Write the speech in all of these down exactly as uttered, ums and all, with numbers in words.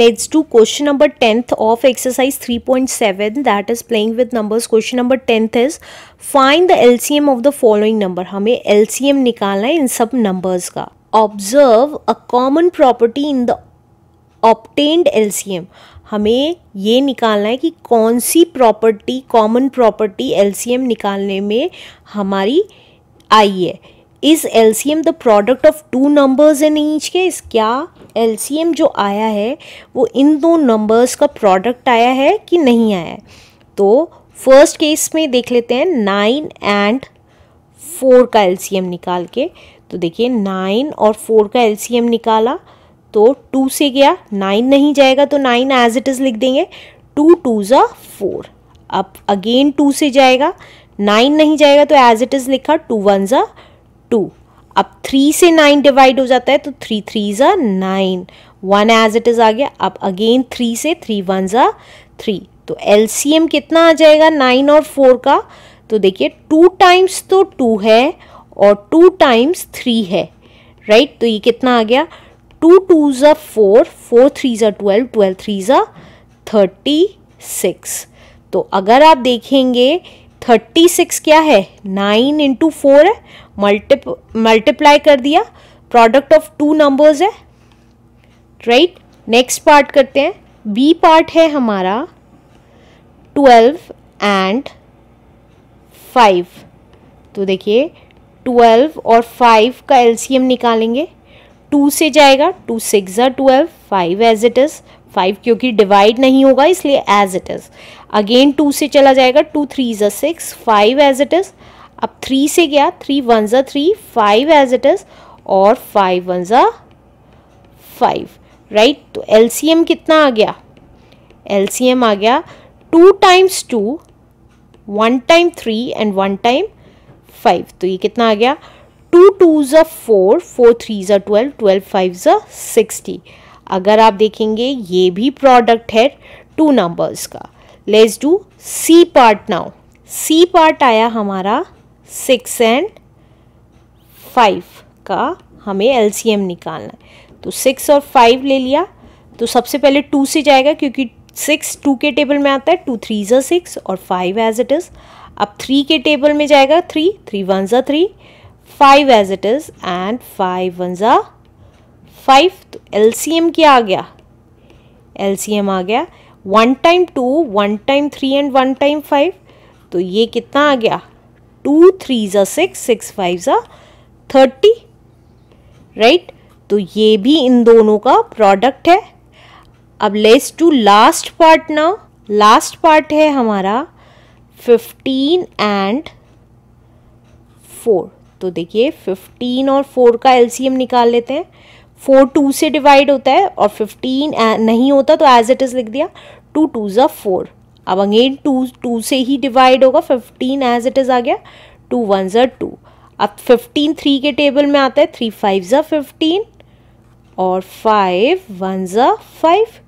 Let's do question number tenth of exercise three point seven, that is playing with numbers. Question number tenth is find the L C M of the following number. हमें L C M निकालना है इन सब numbers का. Observe a common property in the obtained L C M. हमें ये निकालना है कि कौन सी property, common property L C M निकालने में हमारी आई है. Is L C M the product of two numbers in each case? क्या L C M जो आया है वो इन दो numbers का product आया है कि नहीं आया है? तो first case में देख लेते हैं nine and four का L C M निकाल के. तो देखिए nine और four का L C M निकाला तो two से गया, nine नहीं जाएगा तो nine as it is लिख देंगे. two twos are four. अब again two से जाएगा, nine नहीं जाएगा तो as it is लिखा, two ones are two. अब three से nine divide हो जाता है तो three threes are nine. one as it is आ गया. अब again three से three ones are three. तो L C M कितना आ जाएगा nine और four का? तो देखिए two times तो two है और two times three है. Right? तो ये कितना आ गया? two twos are four, four threes are twelve, twelve threes are thirty-six. तो अगर आप देखेंगे thirty-six क्या है? nine into four है, मल्टीप्लाई कर दिया, प्रोडक्ट ऑफ टू नंबर्स है, राइट. नेक्स्ट पार्ट करते हैं. बी पार्ट है हमारा twelve एंड five. तो देखिए twelve और five का L C M निकालेंगे. two से जाएगा, two six are twelve, five as it is. five क्योंकि डिवाइड नहीं होगा इसलिए as it is. Again two से चला जाएगा, two threes are six, five as it is. अब three से गया, three ones are three, five as it is और five ones are five, right. तो L C M कितना आ गया? L C M आ गया two times two, one time three and one time five. तो ये कितना आ गया? two twos are four, four threes are twelve, twelve fives are sixty. अगर आप देखेंगे ये भी प्रोडक्ट है टू नंबर्स का. Let's do C part now. C part आया हमारा six एंड five का हमें L C M निकालना है. तो six और five ले लिया तो सबसे पहले two से जाएगा क्योंकि six two के टेबल में आता है, two threes are six और five as it is. अब three के टेबल में जाएगा, three, three ones are three, five as it is and five ones are five. तो L C M क्या आ गया? L C M आ गया one time two, one time three and one time five. तो ये कितना आ गया? two threes are six, six fives are thirty, right. तो ये भी इन दोनों का प्रोडक्ट है. अब let's to last part now. Last part है हमारा fifteen एंड four. तो देखिए fifteen और four का L C M निकाल लेते हैं. four two से डिवाइड होता है और fifteen नहीं होता तो as it is लिख दिया, two twos are four. अब अगेन two two से ही डिवाइड होगा, fifteen as it is आ गया, two ones are two. अब fifteen three के टेबल में आता है, three fives are fifteen और five ones are five.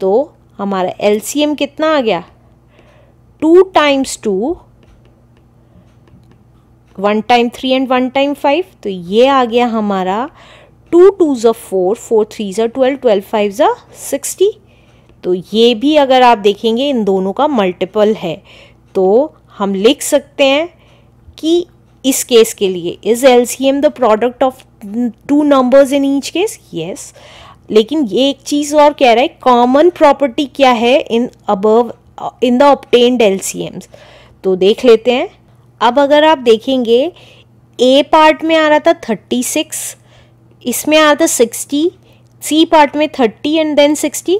तो हमारा L C M कितना आ गया? two times two, one time three and one time five. तो ये आ गया हमारा two twos are four, four threes are twelve, twelve fives are sixty. तो ये भी अगर आप देखेंगे इन दोनों का मल्टीपल है. तो हम लिख सकते हैं कि इस केस के लिए is L C M the product of two numbers in each case? Yes. लेकिन ये एक चीज़ और कह रहा है, कॉमन प्रॉपर्टी क्या है in above in the obtained L C Ms? तो देख लेते हैं. अब अगर आप देखेंगे ए पार्ट में आ रहा था thirty-six, इसमें आ रहा था sixty, सी पार्ट में thirty एंड देन sixty.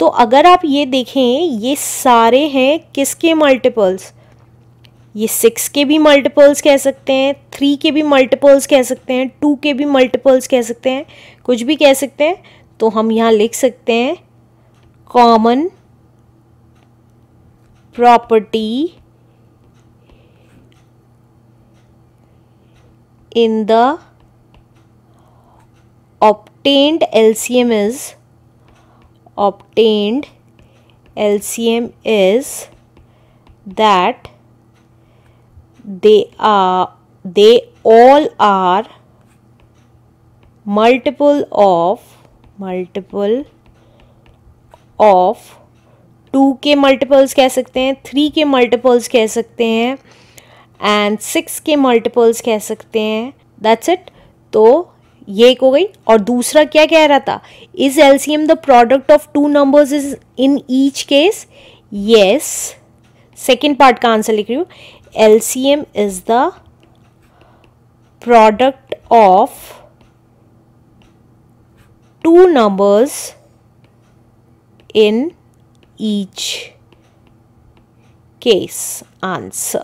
तो अगर आप ये देखें ये सारे हैं किसके मल्टीपल्स? ये six के भी मल्टीपल्स कह सकते हैं, three के भी मल्टीपल्स कह सकते हैं, two के भी मल्टीपल्स कह सकते हैं, कुछ भी कह सकते हैं. तो हम यहाँ लिख सकते हैं common property in the obtained L C M is obtained L C M is that they are they all are multiple of multiple of two के मल्टीपल्स कह सकते हैं, थ्री के मल्टीपल्स कह सकते हैं एंड सिक्स के मल्टीपल्स कह सकते हैं. That's it. तो ये एक हो गई. और दूसरा क्या कह रहा था, is LCM the product of two numbers is in each case. Yes, second part का आंसर लिख रही हूँ. LCM is the product of two numbers in each case. Answer.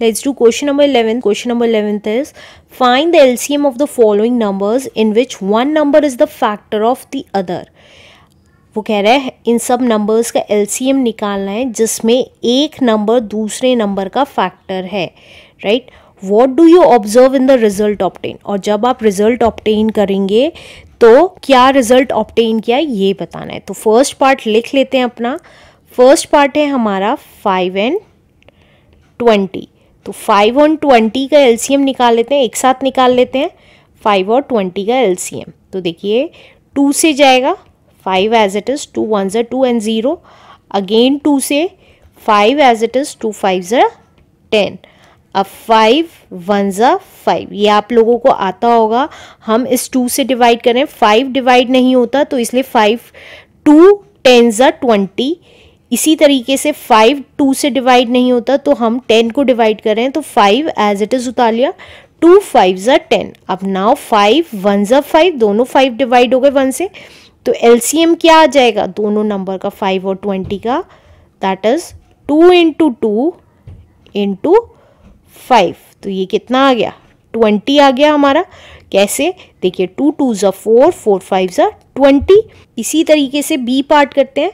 Let's do question number eleven. Question number eleven is find the L C M of the following numbers in which one number is the factor of the other. वो कह रहा है इन सब numbers का L C M निकालना है जिसमें एक number दूसरे number का factor है. Right, what do you observe in the result obtain. और जब आप रिजल्ट ऑब्टेन करेंगे तो क्या रिजल्ट ऑब्टेन किया ये बताना है. तो फर्स्ट पार्ट लिख लेते हैं अपना. फर्स्ट पार्ट है हमारा फाइव एंड ट्वेंटी. तो फाइव और ट्वेंटी का एलसीएम निकाल लेते हैं, एक साथ निकाल लेते हैं फाइव और ट्वेंटी का एलसीएम. तो देखिए टू से जाएगा five as it is, two one ज़ा two and zero. Again two से five as it is, two five ज़ा टेन. अब फाइव वन ज़ा फाइव, ये आप लोगों को आता होगा. हम इस टू से डिवाइड करें, फाइव डिवाइड नहीं होता तो इसलिए फाइव टू टेन ज़ा ट्वेंटी. इसी तरीके से फाइव टू से डिवाइड नहीं होता तो हम टेन को डिवाइड करें तो फाइव एज इट इज़ उतार लिया, टू फाइव ज़ा टेन. अब नाव फाइव वन ज़ा फाइव, दोनों फाइव डिवाइड हो गए वन से. तो एल सी एम क्या आ जाएगा दोनों नंबर का फाइव और ट्वेंटी का, that is two into two into five. तो ये कितना आ गया, ट्वेंटी आ गया हमारा. कैसे देखिए, टू टू ज़ा फोर, फोर फाइव ज़ा ट्वेंटी. इसी तरीके से बी पार्ट करते हैं,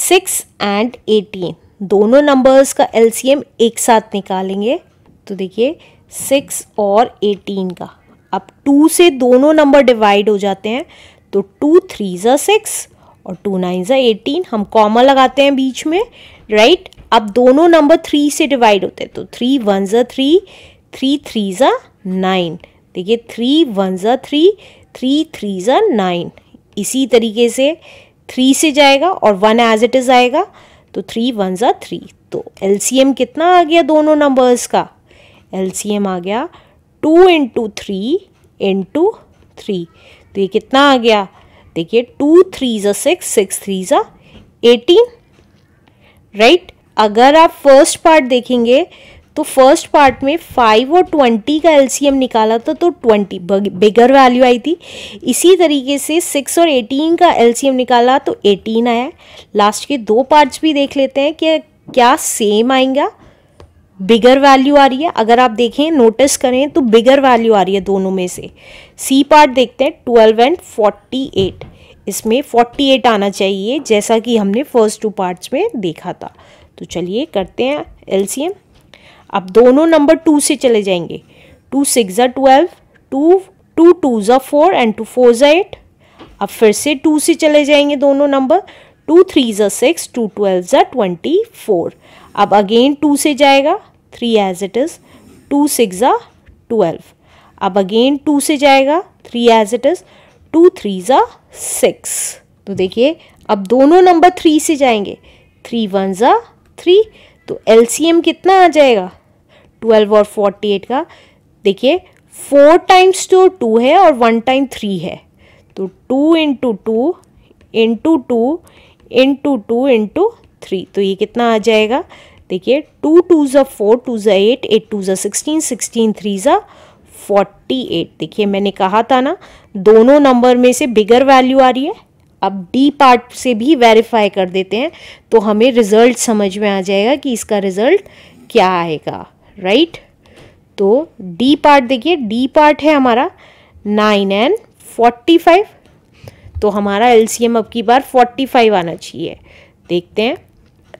सिक्स एंड एटीन. दोनों नंबर्स का एलसीएम एक साथ निकालेंगे. तो देखिए सिक्स और एटीन का, अब टू से दोनों नंबर डिवाइड हो जाते हैं तो टू थ्री ज़ा सिक्स और टू नाइन ज़ा एटीन. हम कॉमा लगाते हैं बीच में, राइट right? अब दोनों नंबर थ्री से डिवाइड होते हैं तो थ्री वन ज़ा थ्री, थ्री थ्री ज़ा नाइन. देखिए थ्री वन ज़ा थ्री, थ्री थ्री ज़ा नाइन. इसी तरीके से थ्री से जाएगा और वन एज इट इज़ आएगा तो थ्री वन ज़ा थ्री. तो एलसीएम कितना आ गया दोनों नंबर्स का, एलसीएम आ गया two into three into three. तो ये कितना आ गया, देखिए टू थ्री ज़ा सिक्स, सिक्स थ्री ज़ा एटीन. राइट, अगर आप फर्स्ट पार्ट देखेंगे तो फर्स्ट पार्ट में फाइव और ट्वेंटी का एलसीएम निकाला था तो ट्वेंटी बिगर वैल्यू आई थी. इसी तरीके से सिक्स और एटीन का एलसीएम निकाला तो एटीन आया. लास्ट के दो पार्ट्स भी देख लेते हैं कि क्या सेम आएगा. बिगर वैल्यू आ रही है, अगर आप देखें नोटिस करें तो बिगर वैल्यू आ रही है दोनों में से. सी पार्ट देखते हैं, ट्वेल्व एंड फोर्टी एट. इसमें फोर्टी एट आना चाहिए जैसा कि हमने फर्स्ट टू पार्ट्स में देखा था. तो चलिए करते हैं एलसीएम. अब दोनों नंबर टू से चले जाएंगे, टू सिक्स ज़ा ट्वेल्व, टू टू टू ज़ा फोर एंड टू फोर ज़ा एट. अब फिर से टू से चले जाएंगे दोनों नंबर, टू थ्री ज़ा सिक्स, टू ट्वेल्व ज़ा twenty. Four again two से जाएगा, three as it is, two six ज़ा ट्वेल्व. अब अगेन टू से जाएगा, three as it is, two three ज़ा सिक्स. तो देखिए अब दोनों नंबर थ्री से जाएंगे, थ्री वन ज़ा थ्री. तो एलसीएम कितना आ जाएगा ट्वेल्व और फोर्टी एट का, देखिए फोर टाइम्स तो टू है और वन टाइम थ्री है तो two into two into two into two into three. तो ये कितना आ जाएगा, देखिए टू टू ज़ा फोर, टू ज़ा एट, एट टू ज़ा सिक्सटीन, सिक्सटीन थ्री ज़ा फोर्टी एट. देखिए मैंने कहा था ना दोनों नंबर में से बिगर वैल्यू आ रही है. अब डी पार्ट से भी वेरीफाई कर देते हैं तो हमें रिजल्ट समझ में आ जाएगा कि इसका रिजल्ट क्या आएगा. Right right? तो डी पार्ट देखिए, डी पार्ट है हमारा नाइन एंड फोर्टी फाइव. तो हमारा एलसीएम अब की बार फोर्टी फाइव आना चाहिए. देखते हैं,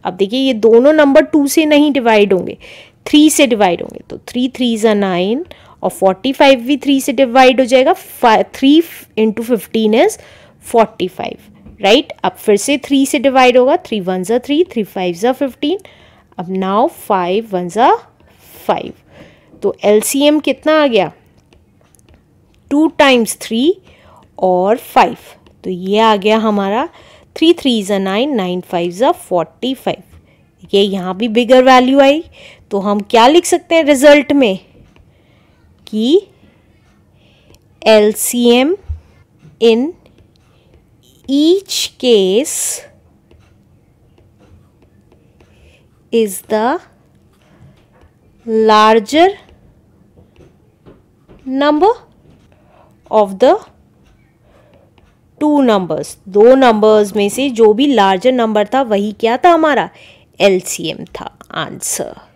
अब देखिए ये दोनों नंबर टू से नहीं डिवाइड होंगे, थ्री से डिवाइड होंगे. तो थ्री थ्री ज़ा नाइन और फोर्टी फाइव भी थ्री से डिवाइड हो जाएगा, three into fifteen is forty five. Right, अब फिर से थ्री से डिवाइड होगा, थ्री वन ज़ा थ्री, थ्री फाइव ज़ा फिफ्टीन. अब नाउ फाइव वन ज़ा फाइव. तो एलसीएम कितना आ गया, टू टाइम्स थ्री और फाइव. तो ये आ गया हमारा थ्री थ्री ज़ा नाइन, नाइन फाइव ज़ा फोर्टी फाइव। ये यहाँ भी बिगर वैल्यू आई, तो हम क्या लिख सकते हैं रिजल्ट में कि L C M in each case is the larger number of the two numbers. दो नंबर्स में से जो भी लार्जर नंबर था वही क्या था हमारा एल सी एम था आंसर।